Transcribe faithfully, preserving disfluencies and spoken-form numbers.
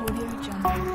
Audio Jungle.